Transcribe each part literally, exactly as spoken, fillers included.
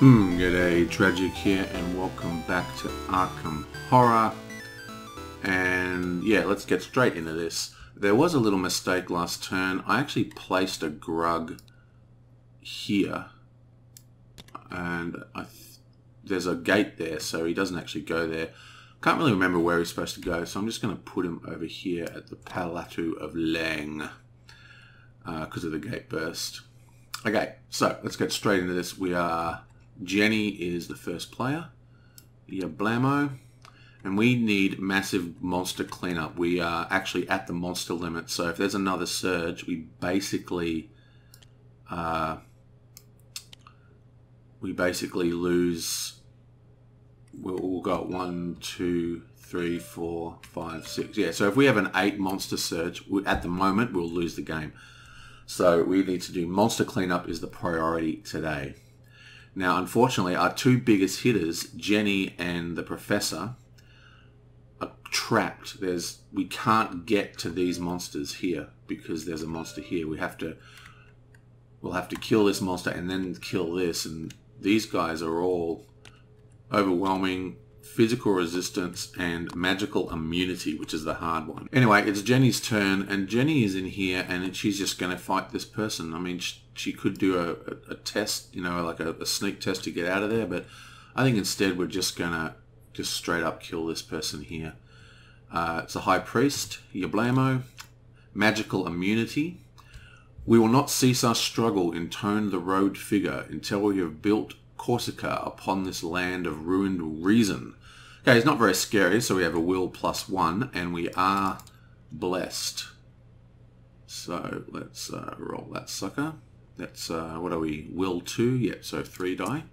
Hmm, g'day, Tragic here, and welcome back to Arkham Horror. And yeah, let's get straight into this. There was a little mistake last turn. I actually placed a Grug here. And I th there's a gate there, so he doesn't actually go there. Can't really remember where he's supposed to go, so I'm just going to put him over here at the Plateau of Leng. Because uh, of the gate burst. Okay, so let's get straight into this. We are... Jenny is the first player. Yeah, blammo. And we need massive monster cleanup. We are actually at the monster limit, so if there's another surge, we basically uh, we basically lose. We'll, we'll got one, two, three, four, five, six. Yeah, so if we have an eight monster surge, we, at the moment, we'll lose the game. So we need to do monster cleanup is the priority today. Now, unfortunately, our two biggest hitters, Jenny and the Professor, are trapped. There's, we can't get to these monsters here because there's a monster here. We have to, we'll have to kill this monster and then kill this. And these guys are all overwhelming physical resistance and magical immunity, which is the hard one. Anyway, it's Jenny's turn, and Jenny is in here, and she's just going to fight this person. I mean, she, she could do a, a, a test, you know, like a, a sneak test to get out of there, but I think instead we're just going to just straight up kill this person here. Uh, it's a High Priest, Yablamo, magical immunity. We will not cease our struggle, intone the road figure, until we have built Corsica upon this land of ruined reason. Okay, it's not very scary, so we have a will plus one, and we are blessed. So let's uh, roll that sucker. That's, uh, what are we, will two? Yep, so three die.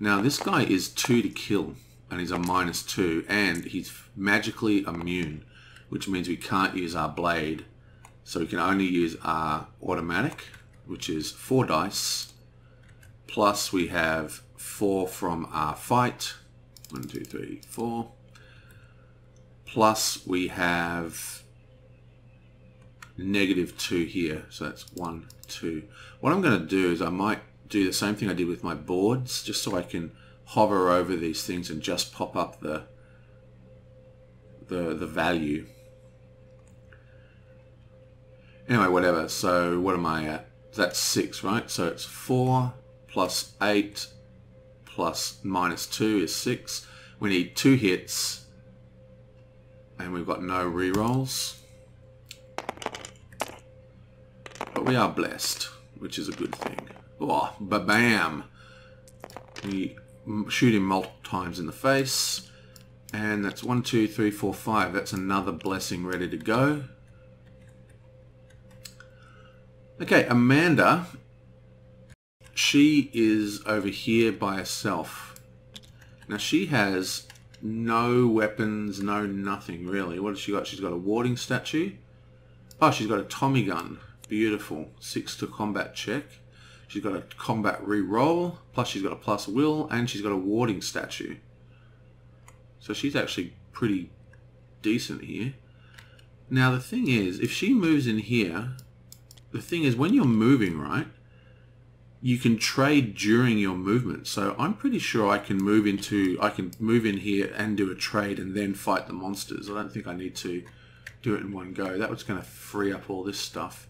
Now this guy is two to kill, and he's a minus two, and he's magically immune, which means we can't use our blade, so we can only use our automatic, which is four dice, plus we have four from our fight, one, two, three, four, plus we have negative two here, so that's one, two. What I'm going to do is I might do the same thing I did with my boards, just so I can hover over these things and just pop up the the, the value. Anyway, whatever, so what am I at? That's six, right? So it's four plus eight plus minus two is six. We need two hits, and we've got no re-rolls. But we are blessed, which is a good thing. Oh, ba-bam! We shoot him multiple times in the face, and that's one, two, three, four, five. That's another blessing ready to go. Okay, Amanda, she is over here by herself. Now she has no weapons, no nothing really. What has she got? She's got a warding statue. Oh, she's got a Tommy gun. Beautiful. Six to combat check. She's got a combat re-roll, plus she's got a plus will, and she's got a warding statue. So she's actually pretty decent here. Now the thing is, if she moves in here... The thing is, when you're moving, right, you can trade during your movement. So I'm pretty sure I can move into, I can move in here and do a trade and then fight the monsters. I don't think I need to do it in one go. That was going to free up all this stuff.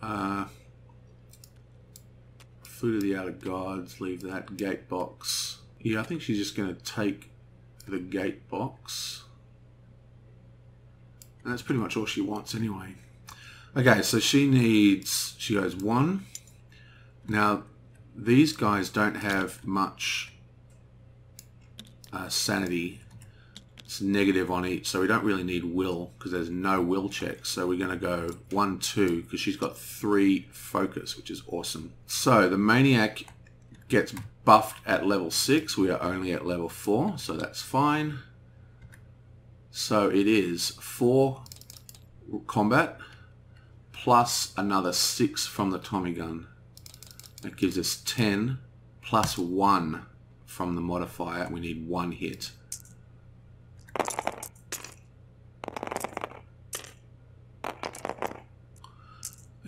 Uh, Food of the Outer Gods, leave that gate box. Yeah, I think she's just going to take the gate box. And that's pretty much all she wants anyway. Okay, so she needs, she goes one. Now, these guys don't have much uh, sanity. It's negative on each, so we don't really need will, because there's no will checks. So we're going to go one, two, because she's got three focus, which is awesome. So the Maniac gets buffed at level six. We are only at level four, so that's fine. So it is four combat, plus another six from the Tommy gun. That gives us ten, plus one from the modifier. We need one hit.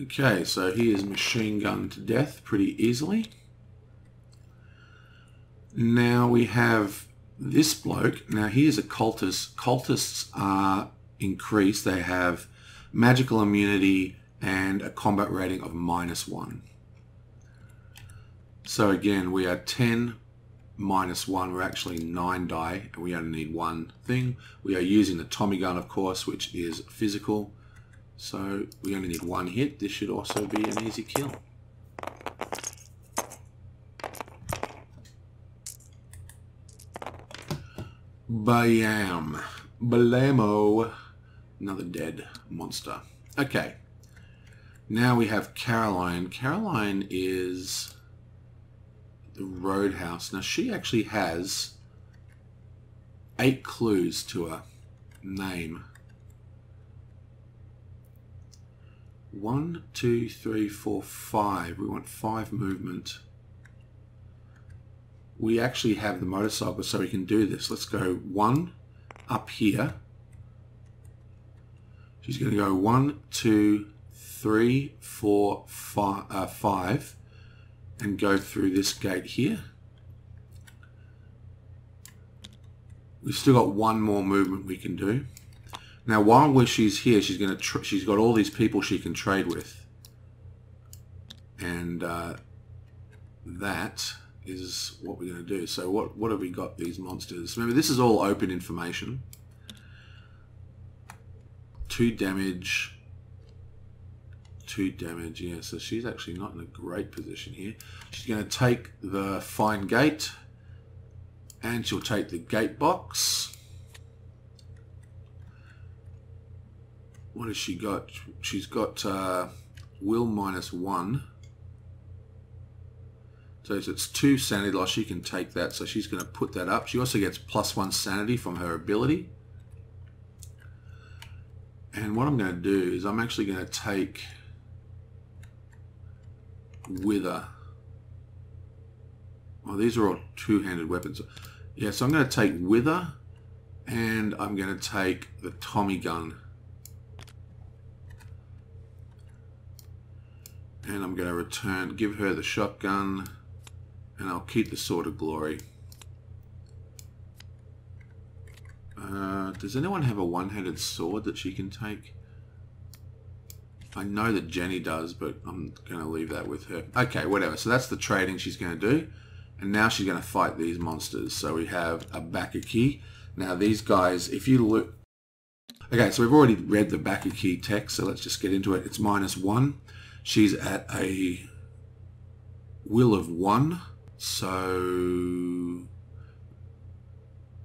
Okay, so he is machine gunned to death pretty easily. Now we have this bloke. Now he is a cultist. Cultists are increased. They have magical immunity and a combat rating of minus one. So again, we are ten minus one. We're actually nine die, and we only need one thing. We are using the Tommy gun, of course, which is physical. So we only need one hit. This should also be an easy kill. Bam. Balamo. Another dead monster. Okay. Now we have Caroline. Caroline is the Roadhouse. Now she actually has eight clues to her name. One, two, three, four, five. We want five movement. We actually have the motorcycle, so we can do this. Let's go one up here. She's going to go one, two, three, four, five, uh, five, and go through this gate here. We've still got one more movement we can do. Now, while she's here, she's going to tr she's got all these people she can trade with, and uh, that is what we're going to do. So, what what have we got? These monsters. Remember, this is all open information. Two damage. Two damage. Yeah. So she's actually not in a great position here. She's going to take the fine gate, and she'll take the gate box. What has she got? She's got uh, will minus one. So it's two sanity loss. She can take that. So she's going to put that up. She also gets plus one sanity from her ability. And what I'm going to do is I'm actually going to take Wither. Oh, these are all two-handed weapons. Yeah, so I'm going to take Wither, and I'm going to take the Tommy gun. And I'm going to return, give her the shotgun, and I'll keep the Sword of Glory. Uh, does anyone have a one-handed sword that she can take? I know that Jenny does, but I'm going to leave that with her. Okay, whatever. So that's the trading she's going to do. And now she's going to fight these monsters. So we have a Bakaki. Now these guys, if you look... Okay, so we've already read the Bakaki text, so let's just get into it. It's minus one. She's at a will of one, so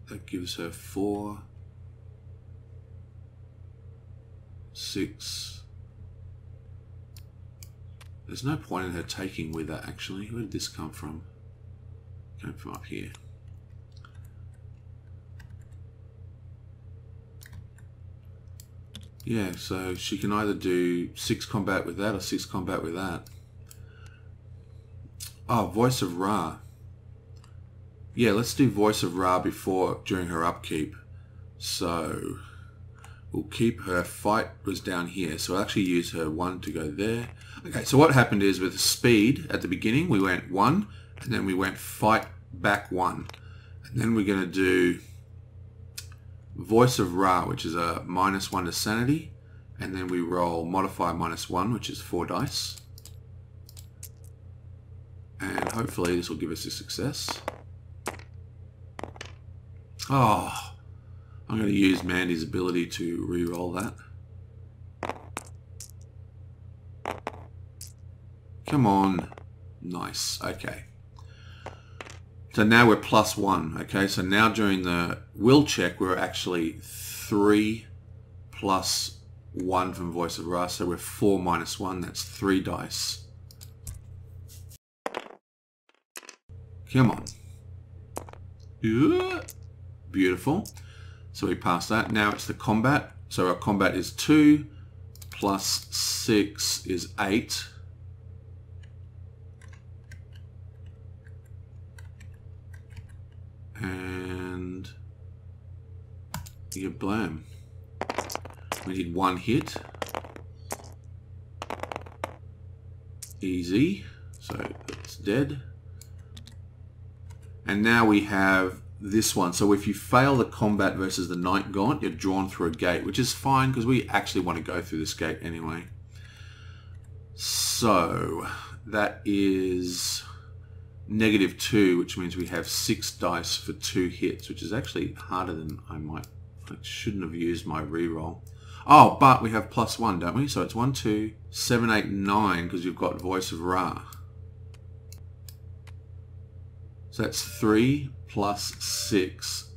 that gives her four, six. There's no point in her taking with her, actually. Where did this come from? It came from up here. Yeah, so she can either do six combat with that or six combat with that. Oh, Voice of Ra. Yeah, let's do Voice of Ra before, during her upkeep. So, we'll keep her fight was down here. So I'll actually use her one to go there. Okay, so what happened is with speed at the beginning, we went one, and then we went fight back one. And then we're going to do Voice of Ra, which is a minus one to sanity, and then we roll modifier minus one, which is four dice, and hopefully this will give us a success. Oh, I'm going to use Mandy's ability to re-roll that. Come on. Nice. Okay. So now we're plus one, okay? So now during the will check, we're actually three plus one from Voice of Ra, so we're four minus one, that's three dice. Come on. Ooh, beautiful. So we pass that. Now it's the combat. So our combat is two plus six is eight. And you blam. We need one hit. easy. So that's dead. And now we have this one. So if you fail the combat versus the Night Gaunt, you're drawn through a gate, which is fine because we actually want to go through this gate anyway. So that is negative two, which means we have six dice for two hits, which is actually harder than I might. I shouldn't have used my reroll. Oh, but we have plus one, don't we? So it's one, two, seven, eight, nine, because you've got Voice of Ra. So that's three plus six.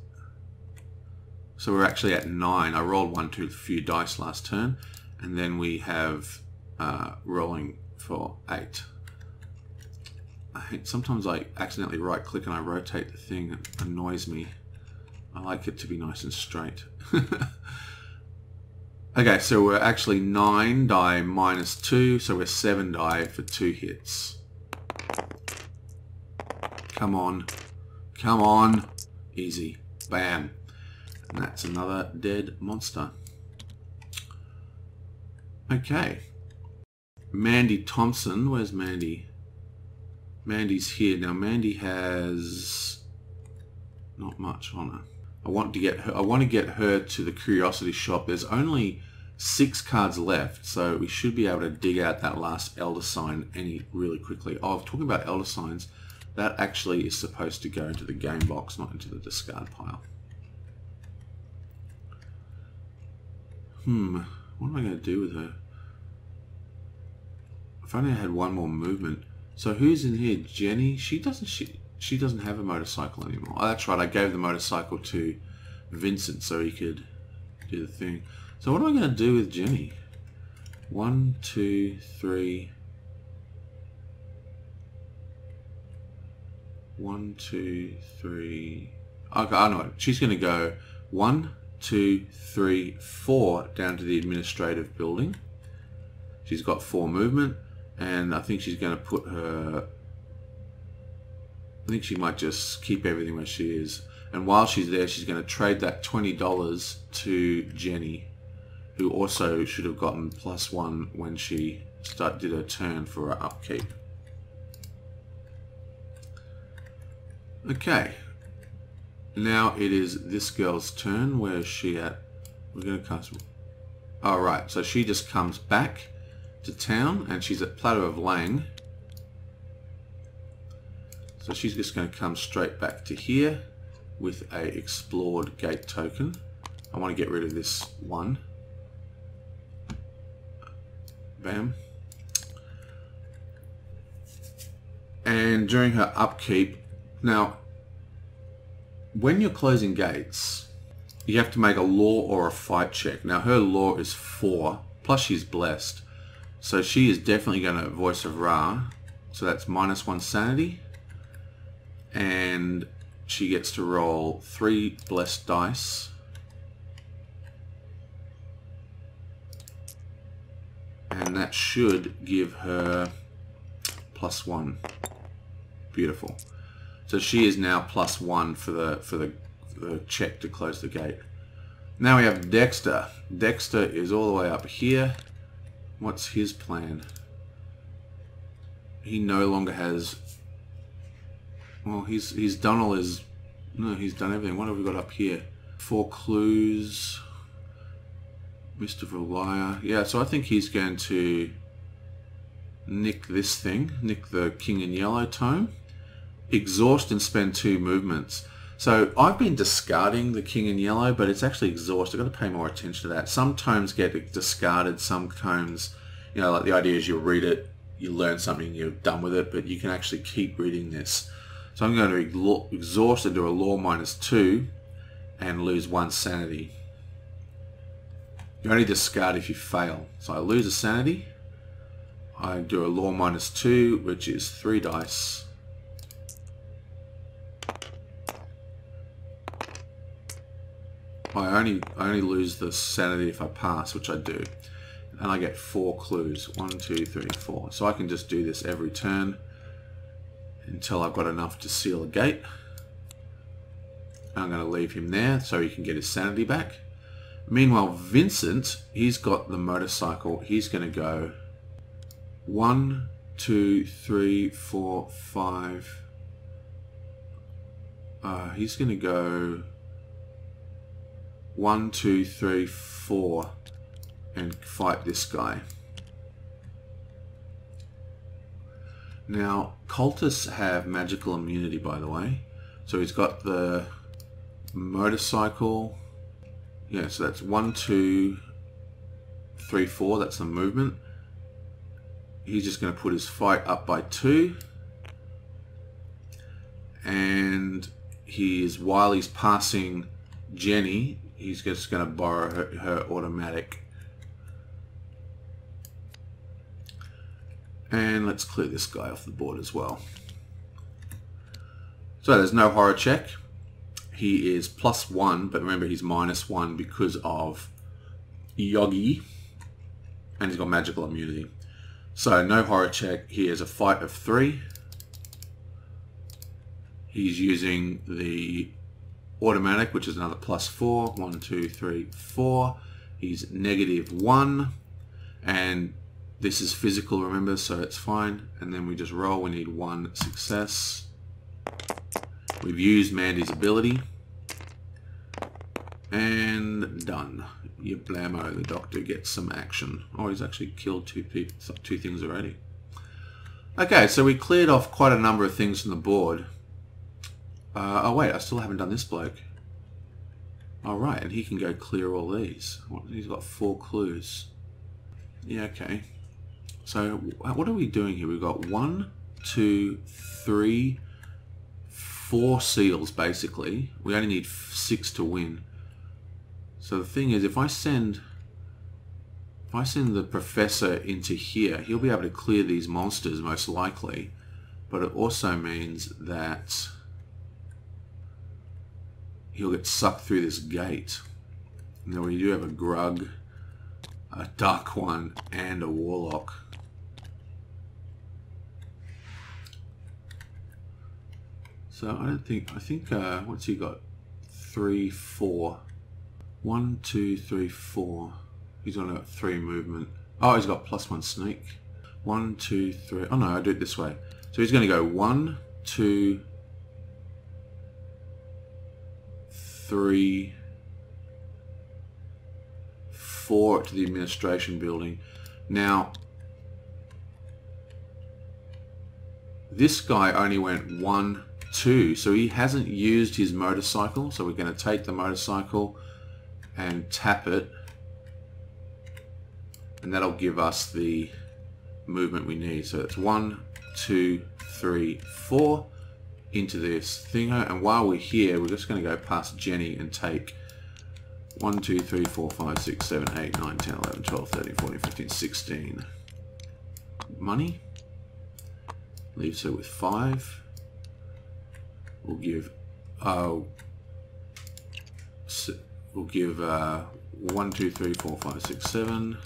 So we're actually at nine. I rolled one too few dice last turn, and then we have uh, rolling for eight. I hate, sometimes I accidentally right click and I rotate the thing. It annoys me. I like it to be nice and straight. Okay, so we're actually nine die minus two, so we're seven die for two hits. Come on. Come on. Easy. Bam. And that's another dead monster. Okay. Mandy Thompson. Where's Mandy? Mandy's here. Now Mandy has not much on her. I want to get her I want to get her to the Curiosity Shop. There's only six cards left, so we should be able to dig out that last Elder Sign any really quickly. Oh, talking about Elder Signs, that actually is supposed to go into the game box, not into the discard pile. Hmm, what am I going to do with her? If only I had one more movement. So who's in here? Jenny? She doesn't she she doesn't have a motorcycle anymore. Oh, that's right, I gave the motorcycle to Vincent so he could do the thing. So what am I going to do with Jenny? One, two, three. One, two, three. Okay, I know it. She's going to go one, two, three, four down to the administrative building. She's got four movement. And I think she's going to put her... I think she might just keep everything where she is. And while she's there, she's going to trade that twenty dollars to Jenny, who also should have gotten plus one when she start, did her turn for her upkeep. Okay. Now it is this girl's turn. Where is she at? We're going to cast... Alright, so she just comes back to town, and she's at Plateau of Leng. So she's just going to come straight back to here with a explored gate token. I want to get rid of this one. Bam. And during her upkeep, now when you're closing gates, you have to make a law or a fight check. Now her law is four, plus she's blessed. So she is definitely going to Voice of Ra. So that's minus one sanity. And she gets to roll three blessed dice. And that should give her plus one. Beautiful. So she is now plus one for the, for the, for the check to close the gate. Now we have Dexter. Dexter is all the way up here. What's his plan? He no longer has... Well, he's he's done all his... No, he's done everything. What have we got up here? Four clues. Mystical Liar. Yeah, so I think he's going to nick this thing. Nick the King in Yellow tome. Exhaust and spend two movements. So I've been discarding the King in Yellow, but it's actually exhaust. I've got to pay more attention to that. Some tomes get discarded, some tomes, you know, like the idea is you read it, you learn something, you're done with it, but you can actually keep reading this. So I'm going to exhaust and do a law minus two and lose one sanity. You only discard if you fail. So I lose a sanity. I do a law minus two, which is three dice. I only, I only lose the sanity if I pass, which I do. And I get four clues. One, two, three, four. So I can just do this every turn until I've got enough to seal a gate. I'm going to leave him there so he can get his sanity back. Meanwhile, Vincent, he's got the motorcycle. He's going to go one, two, three, four, five. Uh, he's going to go one, two, three, four and fight this guy. Now, cultists have magical immunity, by the way. So he's got the motorcycle. Yeah, so that's one, two, three, four. That's the movement. He's just going to put his fight up by two. And he is, while he's passing Jenny, he's just going to borrow her, her automatic. And let's clear this guy off the board as well. So there's no horror check. He is plus one, but remember he's minus one because of Yogi. And he's got magical immunity. So no horror check. He has a fight of three. He's using the automatic, which is another plus four. One, two, three, four. He's negative one. And this is physical, remember, so it's fine. And then we just roll. We need one success. We've used Mandy's ability. And done. You blammo, the doctor gets some action. Oh, he's actually killed two people, two things already. Okay, so we cleared off quite a number of things from the board. Uh, oh wait, I still haven't done this bloke. Alright, and he can go clear all these. He's got four clues. Yeah, okay. So, what are we doing here? We've got one, two, three, four seals, basically. We only need six to win. So the thing is, if I send... If I send the Professor into here, he'll be able to clear these monsters, most likely. But it also means that he'll get sucked through this gate. Now we do have a Grug, a Dark One, and a Warlock. So I don't think, I think, uh, what's he got? Three, four. One, two, three, four. He's on a three movement. Oh, he's got plus one sneak. One, two, three. Oh no, I do it this way. So he's going to go one, two, three, four to the administration building. Now, this guy only went one, two, so he hasn't used his motorcycle. So we're going to take the motorcycle and tap it, and that'll give us the movement we need. So it's one, two, three, four. Into this thingo, and while we're here, we're just going to go past Jenny and take one, two, three, four, five, six, seven, eight, nine, ten, eleven, twelve, thirteen, fourteen, fifteen, sixteen. Money. Leaves her with five. We'll give, uh, we'll give uh, one, two, three, four, five, six, seven,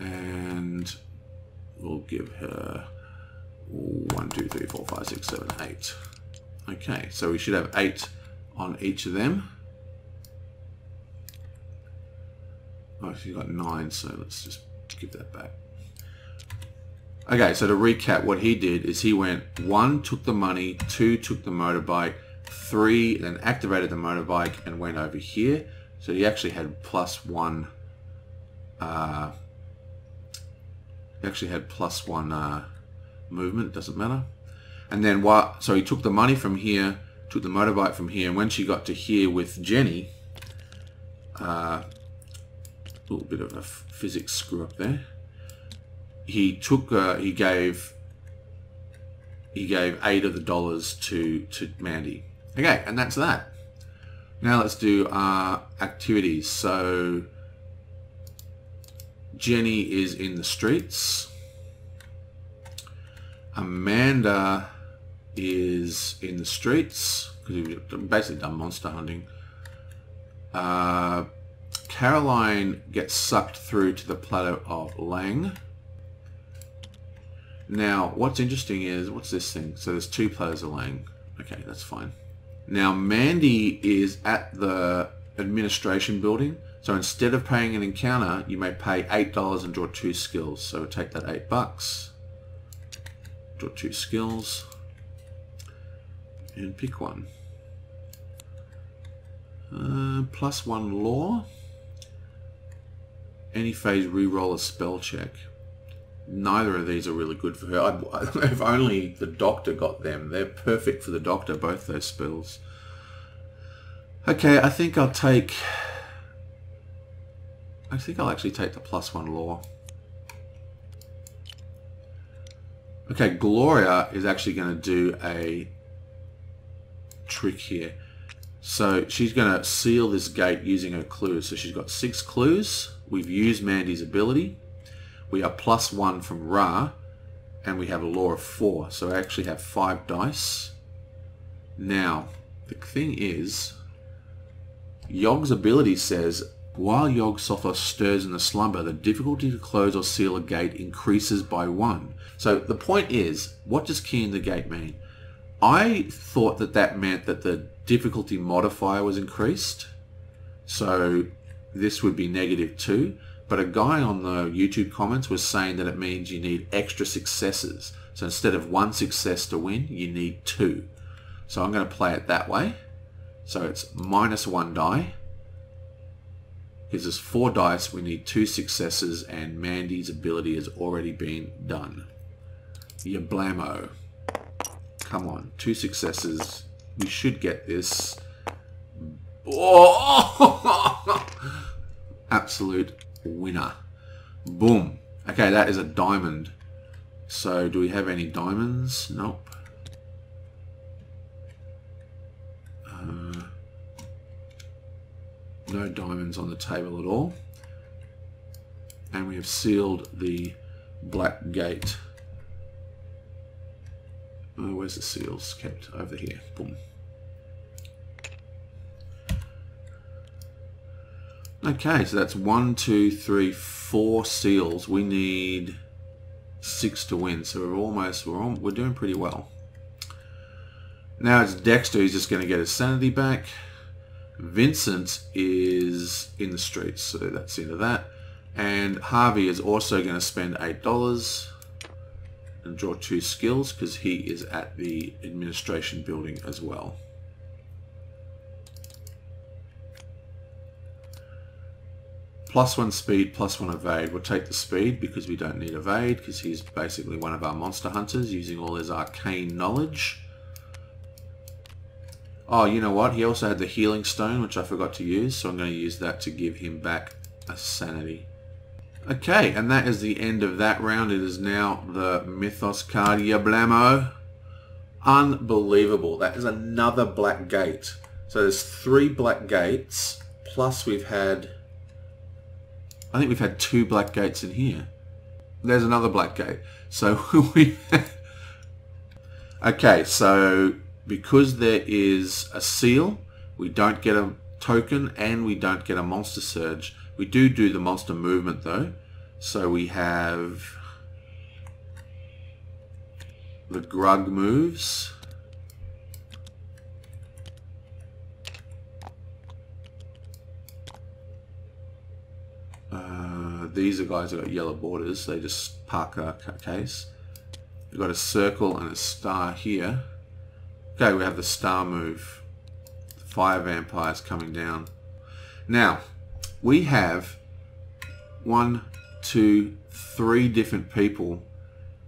and we'll give her one, two, three, four, five, six, seven, eight. Okay, so we should have eight on each of them. Oh, she's got nine, so let's just give that back. Okay, so to recap, what he did is he went one, took the money, two, took the motorbike, three, then activated the motorbike and went over here. So he actually had plus one, uh, he actually had plus one, uh, movement, doesn't matter. And then what, so he took the money from here, took the motorbike from here, and when she got to here with Jenny, a uh, little bit of a physics screw up there, he took uh, he gave he gave eight of the dollars to to Mandy. Okay, and that's that. Now let's do our activities. So Jenny is in the streets. Amanda is in the streets, because we've basically done monster hunting. Uh, Caroline gets sucked through to the Plateau of Leng. Now, what's interesting is, what's this thing? So there's two Plateaus of Leng. Okay, that's fine. Now, Mandy is at the administration building. So instead of paying an encounter, you may pay eight dollars and draw two skills. So take that eight bucks. Draw two skills and pick one. Uh, plus one lore. Any phase reroll a spell check. Neither of these are really good for her. I'd, if only the doctor got them. They're perfect for the doctor, both those spells. Okay, I think I'll take... I think I'll actually take the plus one lore. Okay, Gloria is actually going to do a trick here. So she's going to seal this gate using her clues. So she's got six clues. We've used Mandy's ability. We are plus one from Ra, and we have a lore of four. So I actually have five dice. Now, the thing is, Yog's ability says, while Yog-Sothoth stirs in the slumber, the difficulty to close or seal a gate increases by one. So the point is, what does key in the gate mean? I thought that that meant that the difficulty modifier was increased, so this would be negative two, but a guy on the YouTube comments was saying that it means you need extra successes. So instead of one success to win, you need two. So I'm going to play it that way. So it's minus one die, gives us four dice, we need two successes, and Mandy's ability has already been done. Yablamo. Come on, two successes. We should get this. Oh! Absolute winner. Boom. Okay, that is a diamond. So do we have any diamonds? Nope. Uh, no diamonds on the table at all. And we have sealed the black gate. Oh, where's the seals kept? Over here. Boom. Okay, so that's one, two, three, four seals. We need six to win, so we're almost we're on, we're doing pretty well. Now it's Dexter who's just going to get his sanity back. Vincent is in the streets, so that's the end of that. And Harvey is also going to spend eight dollars. And draw two skills because he is at the administration building as well. Plus one speed, plus one evade. We'll take the speed because we don't need evade because he's basically one of our monster hunters using all his arcane knowledge. Oh, you know what? He also had the healing stone, which I forgot to use, so I'm going to use that to give him back a sanity. Okay, and that is the end of that round. It is now the Mythos card. Yablamo. Unbelievable. That is another black gate. So there's three black gates, plus we've had... I think we've had two black gates in here. There's another black gate. So we... Okay, so because there is a seal, we don't get a token and we don't get a monster surge. We do do the monster movement though, so we have the Grug moves, uh, these are guys that got yellow borders, they just park our case. We've got a circle and a star here. Okay, we have the star move, the fire vampires coming down. Now we have one, two, three different people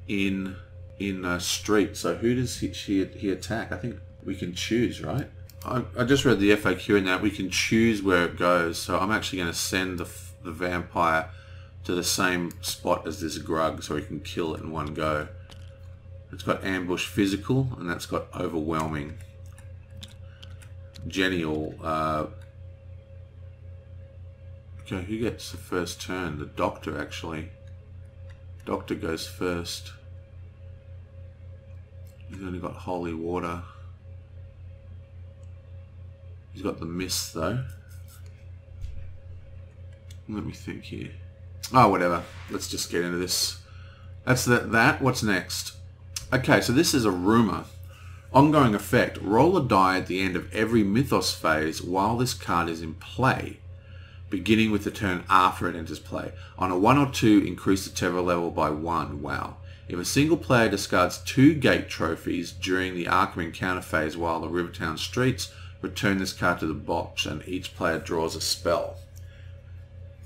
in in a street. So who does he, she, he attack? I think we can choose, right? I, I just read the F A Q in that. We can choose where it goes. So I'm actually going to send the, the vampire to the same spot as this Grug so he can kill it in one go. It's got ambush physical and that's got overwhelming. Jenny will... Uh, Okay, who gets the first turn? The doctor, actually. Doctor goes first. He's only got holy water. He's got the mist, though. Let me think here. Oh, whatever. Let's just get into this. That's that. that. What's next? Okay, so this is a rumor. Ongoing effect. Roll a die at the end of every Mythos phase while this card is in play, beginning with the turn after it enters play. On a one or two, increase the terror level by one. Wow. If a single player discards two gate trophies during the Arkham encounter phase while on Rivertown Streets, return this card to the box and each player draws a spell.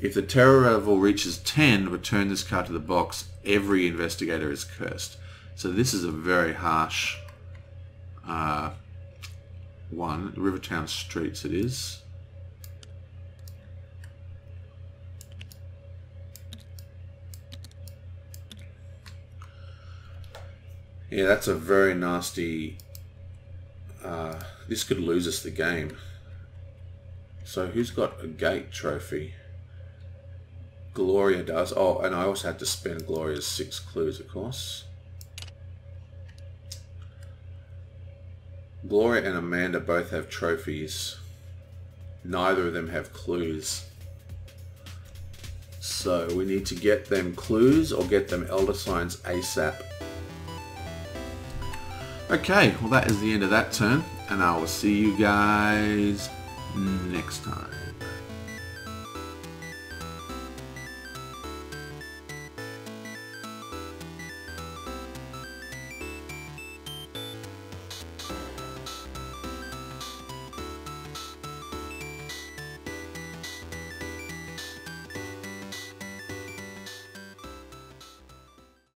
If the terror level reaches ten, return this card to the box. Every investigator is cursed. So this is a very harsh uh, one. Rivertown Streets it is. Yeah, that's a very nasty... Uh, this could lose us the game. So who's got a gate trophy? Gloria does. Oh, and I also had to spend Gloria's six clues, of course. Gloria and Amanda both have trophies. Neither of them have clues. So we need to get them clues or get them Elder Signs ASAP. Okay, well that is the end of that turn, and I will see you guys next time.